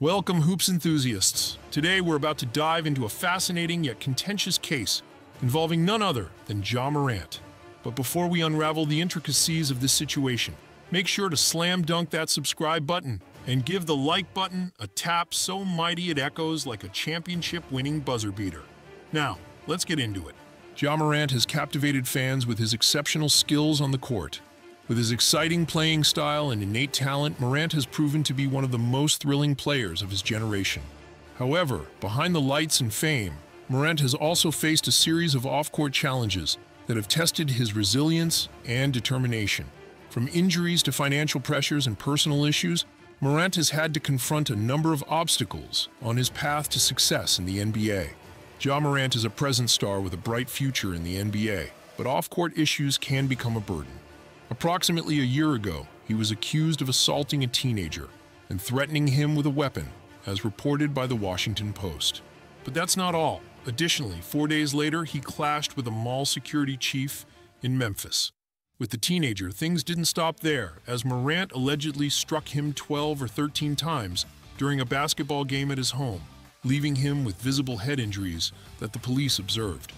Welcome, hoops enthusiasts. Today we're about to dive into a fascinating yet contentious case involving none other than Ja Morant. But before we unravel the intricacies of this situation, make sure to slam dunk that subscribe button and give the like button a tap so mighty it echoes like a championship-winning buzzer beater. Now, let's get into it. Ja Morant has captivated fans with his exceptional skills on the court. With his exciting playing style and innate talent, Morant has proven to be one of the most thrilling players of his generation. However, behind the lights and fame, Morant has also faced a series of off-court challenges that have tested his resilience and determination. From injuries to financial pressures and personal issues, Morant has had to confront a number of obstacles on his path to success in the NBA. Ja Morant is a present star with a bright future in the NBA, but off-court issues can become a burden. Approximately a year ago, he was accused of assaulting a teenager and threatening him with a weapon, as reported by the Washington Post. But that's not all. Additionally, 4 days later, he clashed with a mall security chief in Memphis. With the teenager, things didn't stop there, as Morant allegedly struck him 12 or 13 times during a basketball game at his home, leaving him with visible head injuries that the police observed.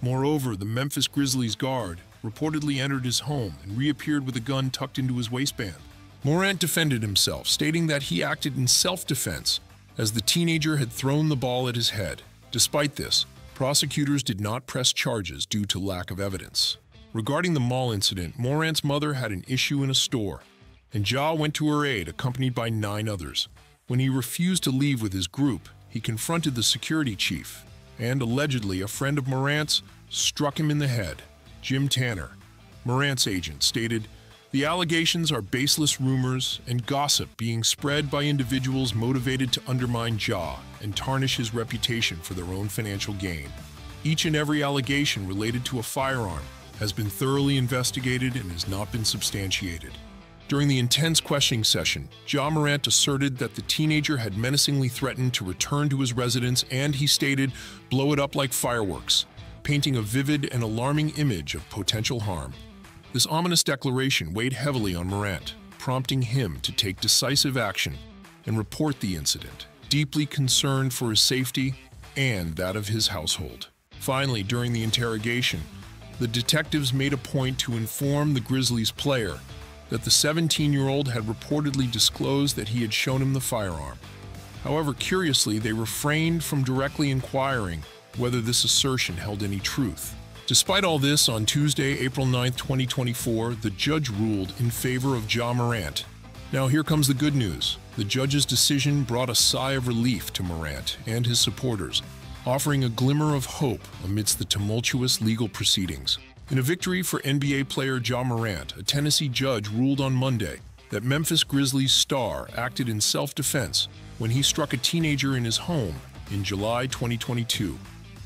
Moreover, the Memphis Grizzlies guard reportedly entered his home and reappeared with a gun tucked into his waistband. Morant defended himself, stating that he acted in self-defense, as the teenager had thrown the ball at his head. Despite this, prosecutors did not press charges due to lack of evidence. Regarding the mall incident, Morant's mother had an issue in a store, and Ja went to her aid, accompanied by 9 others. When he refused to leave with his group, he confronted the security chief, and allegedly a friend of Morant's struck him in the head. Jim Tanner, Morant's agent, stated, "The allegations are baseless rumors and gossip being spread by individuals motivated to undermine Ja and tarnish his reputation for their own financial gain. Each and every allegation related to a firearm has been thoroughly investigated and has not been substantiated." During the intense questioning session, Ja Morant asserted that the teenager had menacingly threatened to return to his residence, and he stated, "blow it up like fireworks," painting a vivid and alarming image of potential harm. This ominous declaration weighed heavily on Morant, prompting him to take decisive action and report the incident, deeply concerned for his safety and that of his household. Finally, during the interrogation, the detectives made a point to inform the Grizzlies player that the 17-year-old had reportedly disclosed that he had shown him the firearm. However, curiously, they refrained from directly inquiring whether this assertion held any truth. Despite all this, on Tuesday, April 9, 2024, the judge ruled in favor of Ja Morant. Now here comes the good news. The judge's decision brought a sigh of relief to Morant and his supporters, offering a glimmer of hope amidst the tumultuous legal proceedings. In a victory for NBA player Ja Morant, a Tennessee judge ruled on Monday that Memphis Grizzlies star acted in self-defense when he struck a teenager in his home in July 2022.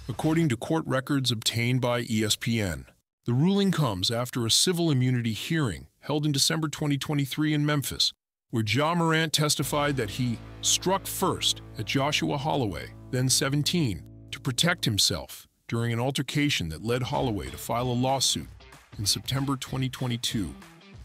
According to court records obtained by ESPN, the ruling comes after a civil immunity hearing held in December 2023 in Memphis, where Ja Morant testified that he struck first at Joshua Holloway, then 17, to protect himself during an altercation that led Holloway to file a lawsuit in September 2022,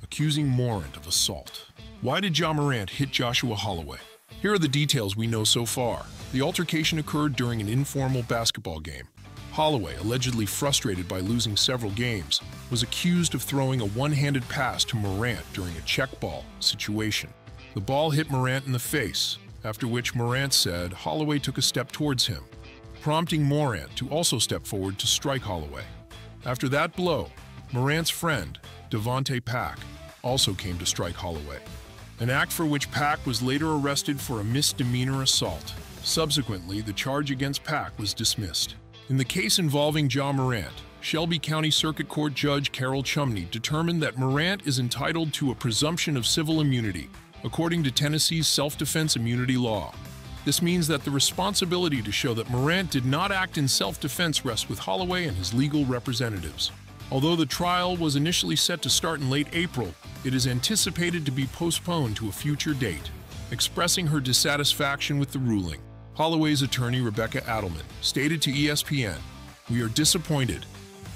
accusing Morant of assault. Why did Ja Morant hit Joshua Holloway? Here are the details we know so far. The altercation occurred during an informal basketball game. Holloway, allegedly frustrated by losing several games, was accused of throwing a one-handed pass to Morant during a check ball situation. The ball hit Morant in the face, after which Morant said Holloway took a step towards him, prompting Morant to also step forward to strike Holloway. After that blow, Morant's friend, Devontae Pack, also came to strike Holloway, an act for which Pack was later arrested for a misdemeanor assault. Subsequently, the charge against Pack was dismissed. In the case involving Ja Morant, Shelby County Circuit Court Judge Carol Chumney determined that Morant is entitled to a presumption of civil immunity, according to Tennessee's self-defense immunity law. This means that the responsibility to show that Morant did not act in self-defense rests with Holloway and his legal representatives. Although the trial was initially set to start in late April, it is anticipated to be postponed to a future date. Expressing her dissatisfaction with the ruling, Holloway's attorney, Rebecca Adelman, stated to ESPN, "We are disappointed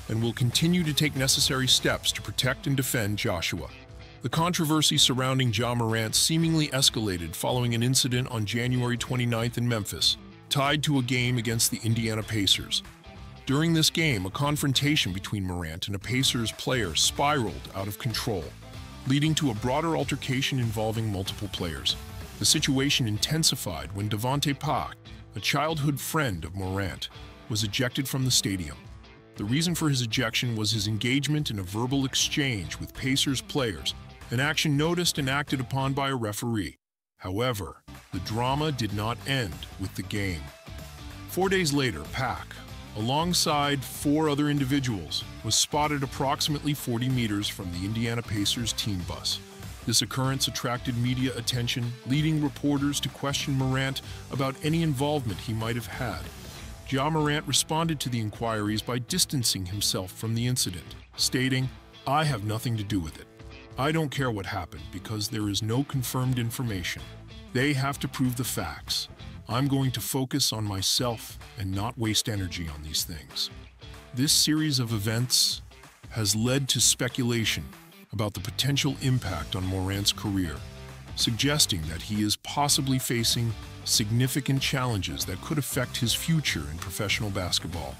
and will continue to take necessary steps to protect and defend Joshua." The controversy surrounding Ja Morant seemingly escalated following an incident on January 29th in Memphis, tied to a game against the Indiana Pacers. During this game, a confrontation between Morant and a Pacers player spiraled out of control, leading to a broader altercation involving multiple players. The situation intensified when Devontae Pack, a childhood friend of Morant, was ejected from the stadium. The reason for his ejection was his engagement in a verbal exchange with Pacers players, an action noticed and acted upon by a referee. However, the drama did not end with the game. 4 days later, Pack, alongside 4 other individuals, was spotted approximately 40 meters from the Indiana Pacers team bus. This occurrence attracted media attention, leading reporters to question Morant about any involvement he might have had. Ja Morant responded to the inquiries by distancing himself from the incident, stating, "I have nothing to do with it. I don't care what happened because there is no confirmed information. They have to prove the facts. I'm going to focus on myself and not waste energy on these things." This series of events has led to speculation about the potential impact on Morant's career, suggesting that he is possibly facing significant challenges that could affect his future in professional basketball.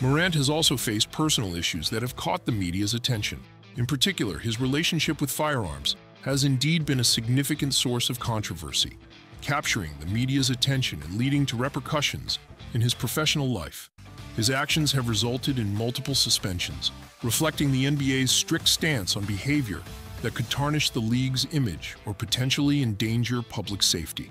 Morant has also faced personal issues that have caught the media's attention. In particular, his relationship with firearms has indeed been a significant source of controversy, capturing the media's attention and leading to repercussions in his professional life. His actions have resulted in multiple suspensions, reflecting the NBA's strict stance on behavior that could tarnish the league's image or potentially endanger public safety.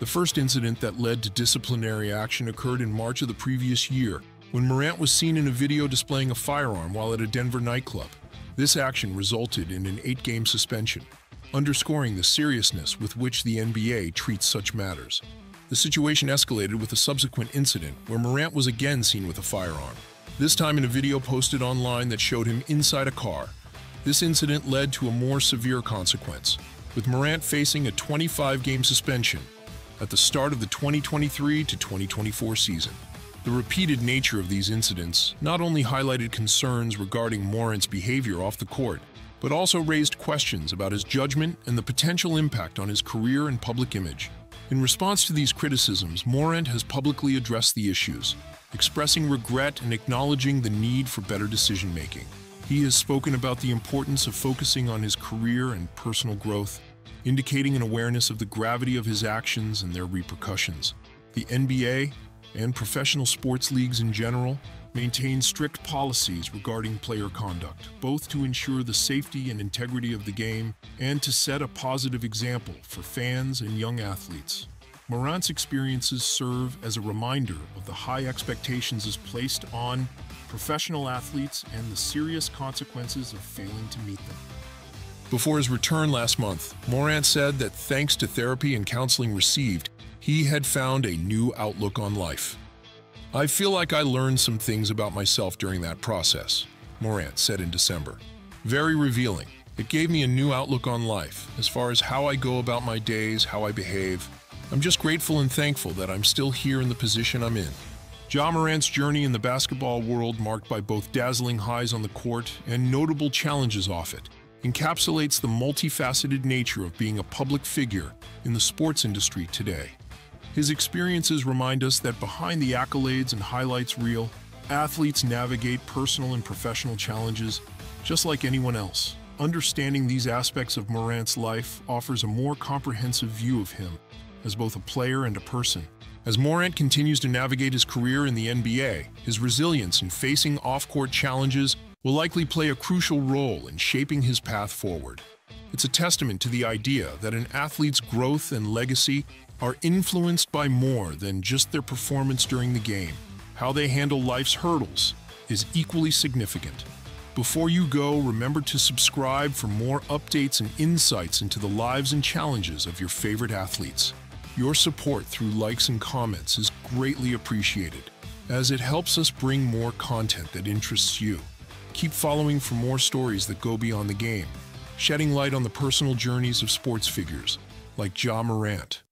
The first incident that led to disciplinary action occurred in March of the previous year, when Morant was seen in a video displaying a firearm while at a Denver nightclub. This action resulted in an 8-game suspension, underscoring the seriousness with which the NBA treats such matters. The situation escalated with a subsequent incident where Morant was again seen with a firearm, this time in a video posted online that showed him inside a car. This incident led to a more severe consequence, with Morant facing a 25-game suspension at the start of the 2023-2024 season. The repeated nature of these incidents not only highlighted concerns regarding Morant's behavior off the court, but also raised questions about his judgment and the potential impact on his career and public image. In response to these criticisms, Morant has publicly addressed the issues, expressing regret and acknowledging the need for better decision-making. He has spoken about the importance of focusing on his career and personal growth, indicating an awareness of the gravity of his actions and their repercussions. The NBA and professional sports leagues in general maintain strict policies regarding player conduct, both to ensure the safety and integrity of the game and to set a positive example for fans and young athletes. Morant's experiences serve as a reminder of the high expectations as placed on professional athletes and the serious consequences of failing to meet them. Before his return last month, Morant said that thanks to therapy and counseling received, he had found a new outlook on life. "I feel like I learned some things about myself during that process," Morant said in December. "Very revealing. It gave me a new outlook on life, as far as how I go about my days, how I behave. I'm just grateful and thankful that I'm still here in the position I'm in." Ja Morant's journey in the basketball world, marked by both dazzling highs on the court and notable challenges off it, encapsulates the multifaceted nature of being a public figure in the sports industry today. His experiences remind us that behind the accolades and highlights reel, athletes navigate personal and professional challenges just like anyone else. Understanding these aspects of Morant's life offers a more comprehensive view of him as both a player and a person. As Morant continues to navigate his career in the NBA, his resilience in facing off-court challenges will likely play a crucial role in shaping his path forward. It's a testament to the idea that an athlete's growth and legacy are influenced by more than just their performance during the game. How they handle life's hurdles is equally significant. Before you go, remember to subscribe for more updates and insights into the lives and challenges of your favorite athletes. Your support through likes and comments is greatly appreciated, as it helps us bring more content that interests you. Keep following for more stories that go beyond the game, shedding light on the personal journeys of sports figures like Ja Morant.